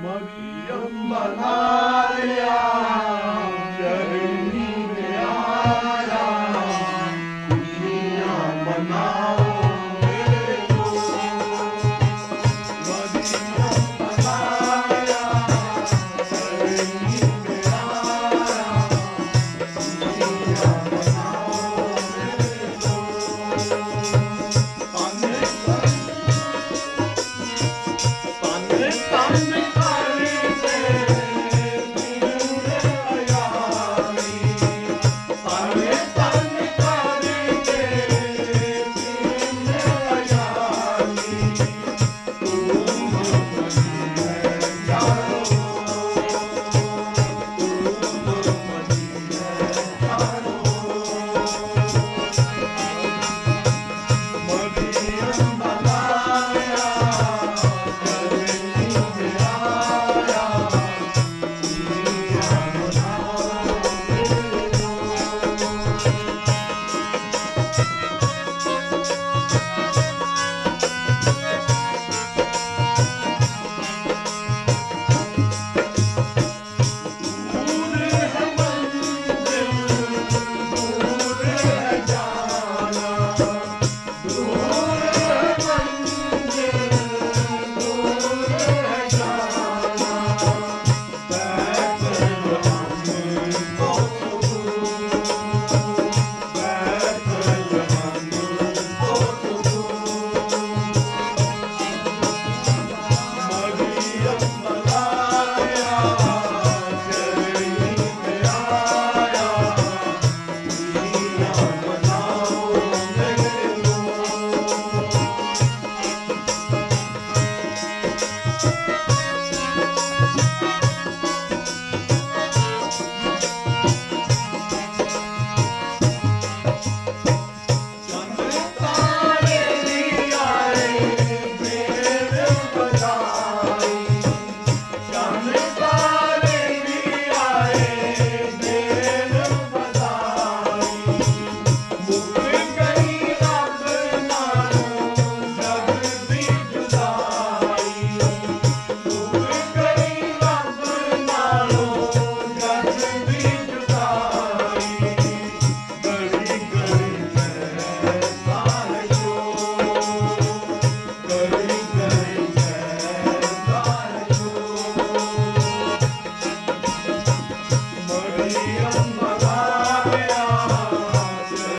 मरियम मनाया चरनी में आया खुशियाँ मनाओ